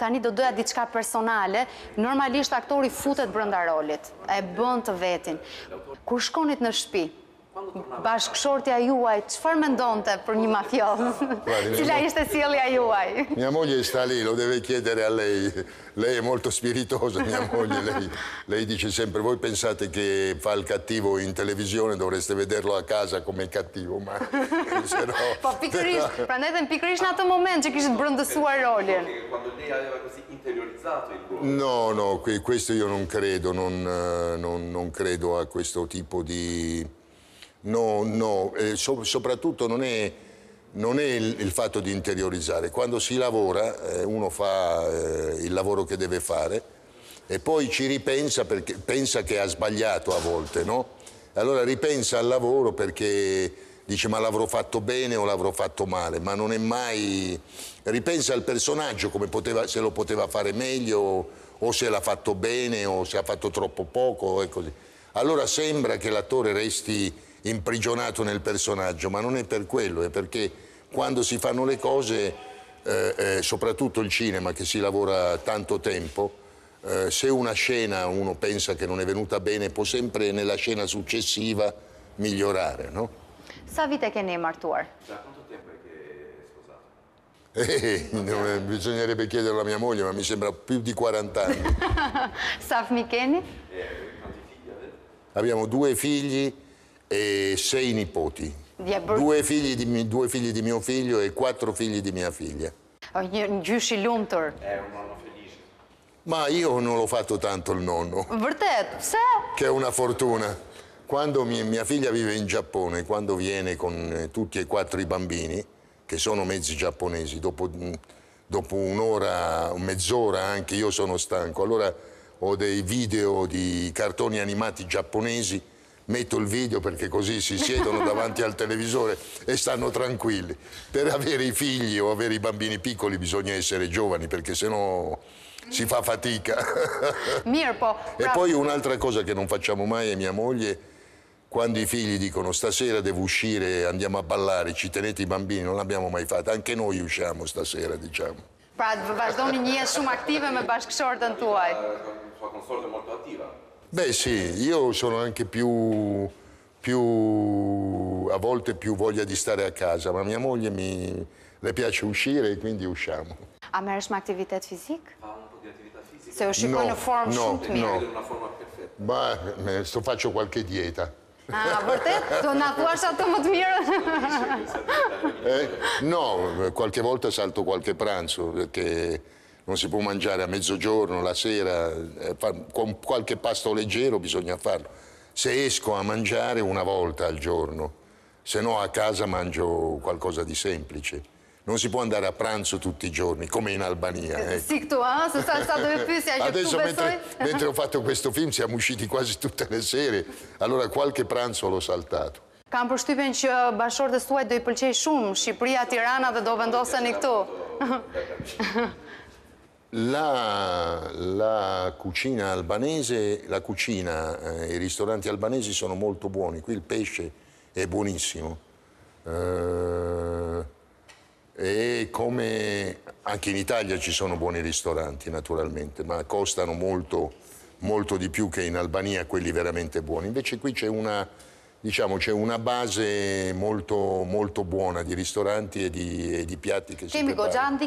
tani do doja diçka personale, normalisht aktori futet brenda rolit, e bën të vetin. Kur shkonit në shtëpi, bashkëshortja juaj, çfarë mendonte për një mafioz? Cila ishte sjellja juaj? Mia moglie sta lì, lo deve chiedere a lei. Lei è molto spiritosa, mia moglie. Lei dice sempre, voi pensate che fa il cattivo in televisione, dovreste vederlo a casa come cattivo, ma se no... Po pikërisht, prandaj edhe pikërisht në atë moment që kishit brëndësuar rolin. Quando lei aveva così interiorizzato il ruolo. No, no, questo io non credo, non credo a questo tipo di... No, no, soprattutto non è il fatto di interiorizzare. Quando si lavora, uno fa il lavoro che deve fare e poi ci ripensa perché pensa che ha sbagliato a volte, no? Allora ripensa al lavoro perché dice ma l'avrò fatto bene o l'avrò fatto male, ma non è mai... Ripensa al personaggio come poteva, se lo poteva fare meglio o se l'ha fatto bene o se ha fatto troppo poco e così. Allora sembra che l'attore resti... imprigionato nel personaggio, ma non è per quello, è perché quando si fanno le cose, soprattutto il cinema che si lavora tanto tempo, se una scena uno pensa che non è venuta bene, può sempre nella scena successiva migliorare, no? Sa vite che ne è martuar? Da quanto tempo è che è sposato? Bisognerebbe chiederlo a mia moglie, ma mi sembra più di 40 anni. Sa fmikeni? Quanti figli avete? Abbiamo 2 figli. E 6 nipoti, due figli di mio figlio e 4 figli di mia figlia. Gjyshi lumtur. Ma io non l'ho fatto tanto il nonno. Vërtet, pse? Che è una fortuna. Quando mia figlia vive in Giappone, quando viene con tutti e 4 i bambini, che sono mezzi giapponesi, dopo un'ora, mezz'ora anche io sono stanco, allora ho dei video di cartoni animati giapponesi. Metto il video perché così si siedono davanti al televisore e stanno tranquilli. Per avere i figli o avere i bambini piccoli bisogna essere giovani perché sennò si fa fatica. Mirpo, e poi un'altra cosa che non facciamo mai è mia moglie, quando i figli dicono stasera devo uscire, andiamo a ballare, ci tenete i bambini, non l'abbiamo mai fatta, anche noi usciamo stasera, diciamo. Pra, vazhdoni një jetë shumë aktive me bashkëshortën tuaj. Sua consorte molto attiva. Beh sì, io sono anche a volte più voglia di stare a casa, ma mia moglie le piace uscire e quindi usciamo. A merresh me aktivitet fizik? Ha un po' di attività fisica. Se uscite in forma shumë të mirë. No, no. Ma sto faccio qualche dieta. Ah, vërtet? Do na thuash ato më të mirën? No, qualche volta salto qualche pranzo perché non si può mangiare a mezzogiorno, la sera, con qualche pasto leggero bisogna farlo. Se esco a mangiare una volta al giorno, se no a casa mangio qualcosa di semplice. Non si può andare a pranzo tutti i giorni, come in Albania. Sì, tu, adesso mentre ho fatto questo film siamo usciti quasi tutte le sere, allora qualche pranzo l'ho saltato. Kam përshtypjen që bashkëshortës tuaj do i pëlqej shumë Shqipëria, Tirana dhe do vendoseni këtu. La cucina albanese, la cucina i ristoranti albanesi sono molto buoni, qui il pesce è buonissimo e come anche in Italia ci sono buoni ristoranti naturalmente, ma costano molto, molto di più che in Albania quelli veramente buoni. Invece qui c'è una base molto, molto buona di ristoranti e di piatti che si preparano.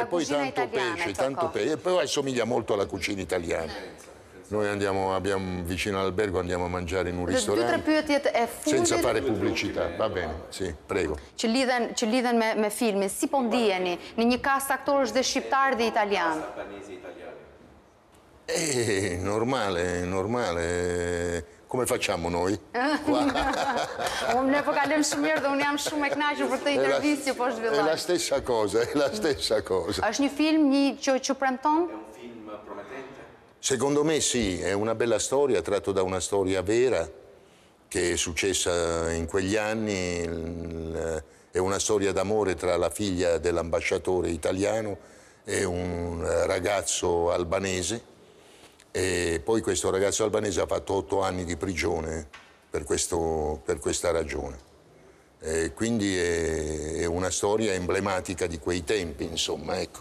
E poi tanto pesce, e poi assomiglia molto alla cucina italiana. Noi abbiamo vicino all'albergo, andiamo a mangiare in un ristorante senza fare pubblicità, va bene, sì, prego. Që lidhen me filmin, si po ndiheni në një cast aktorësh dhe shqiptar dhe italian? Normale. Come facciamo noi? È la stessa cosa, è la stessa cosa. È un film promettente? Secondo me sì, è una bella storia, tratto da una storia vera che è successa in quegli anni. È una storia d'amore tra la figlia dell'ambasciatore italiano e un ragazzo albanese. E poi questo ragazzo albanese ha fatto 8 anni di prigione per questa ragione. E quindi è una storia emblematica di quei tempi, insomma, ecco.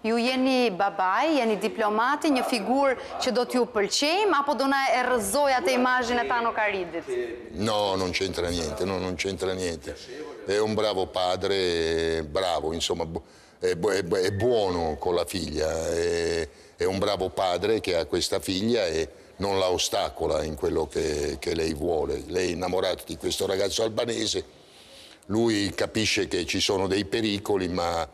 ju jeni babaj, jeni diplomati, një figur që do t'ju pëlqejmë, apo do na erëzojate immagine Tano Caridit? No, non c'entra niente, no, non c'entra niente. È un bravo padre, bravo, insomma, è buono con la figlia, è un bravo padre che ha questa figlia e non la ostacola in quello che lei vuole. Lei è innamorata di questo ragazzo albanese, lui capisce che ci sono dei pericoli, ma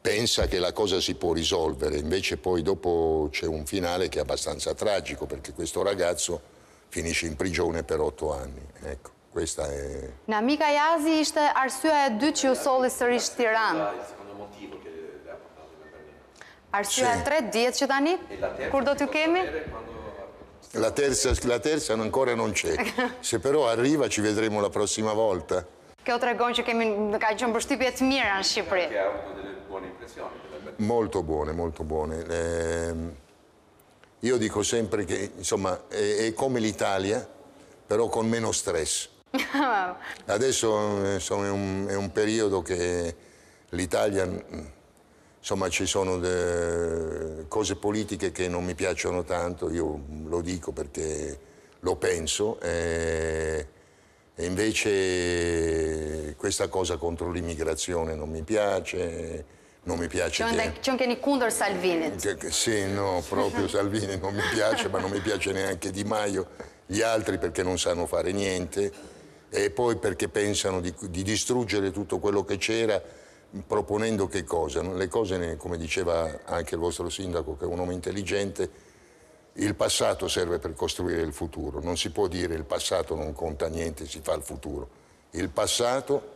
pensa che la cosa si può risolvere, invece poi dopo c'è un finale che è abbastanza tragico, perché questo ragazzo finisce in prigione per 8 anni, ecco. Questa è... Namika Jazi ishte arsyeja e dytë që ju solli sërish Tiranë. Arsyeja e tretë dihet që tani? Kur do t'ju kemi? La terza ancora non c'è. Se però arriva ci vedremo la prossima volta. Kjo tregon që kemi ka qenë mbështypje të mira në Shqipëri. Molto buone, molto buone. Io dico sempre che, insomma, è come l'Italia, però con meno stress. Adesso insomma, è un periodo che l'Italia, insomma, ci sono cose politiche che non mi piacciono tanto, io lo dico perché lo penso, e invece questa cosa contro l'immigrazione non mi piace, non mi piace... C'è anche Nicundo Salvini. Sì, no, proprio Salvini non mi piace, ma non mi piace neanche Di Maio, gli altri perché non sanno fare niente. E poi perché pensano di distruggere tutto quello che c'era, proponendo che cosa? Le cose, come diceva anche il vostro sindaco, che è un uomo intelligente, il passato serve per costruire il futuro. Non si può dire il passato non conta niente, si fa il futuro. Il passato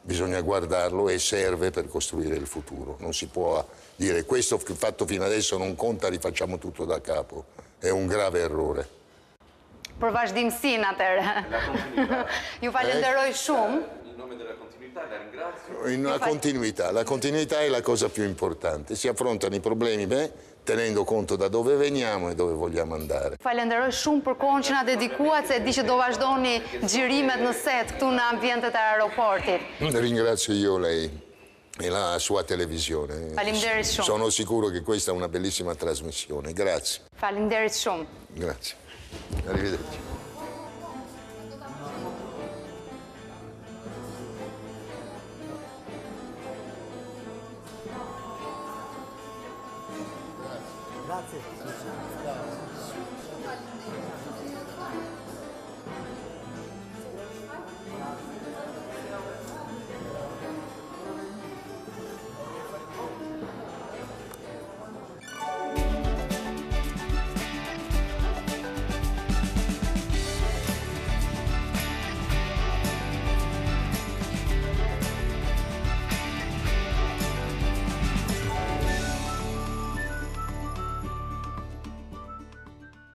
bisogna guardarlo e serve per costruire il futuro. Non si può dire questo che fatto fino adesso non conta, rifacciamo tutto da capo. È un grave errore. Për vazhdimësin atëherë. Ju falenderoj shumë. La continuità è la cosa più importante. Si affrontano i problemi tenendo conto da dove veniamo e dove vogliamo andare. Falenderoj shumë për kohën që na dedikuat, se di që do vazhdoni xhirimet në set këtu në ambientet e aeroportit. Ringrazio io lei e la sua televisione. Faleminderit shumë. Sono sicuro che questa è una bellissima trasmissione. Grazie. Faleminderit shumë. Grazie. Arrivederci. Grazie.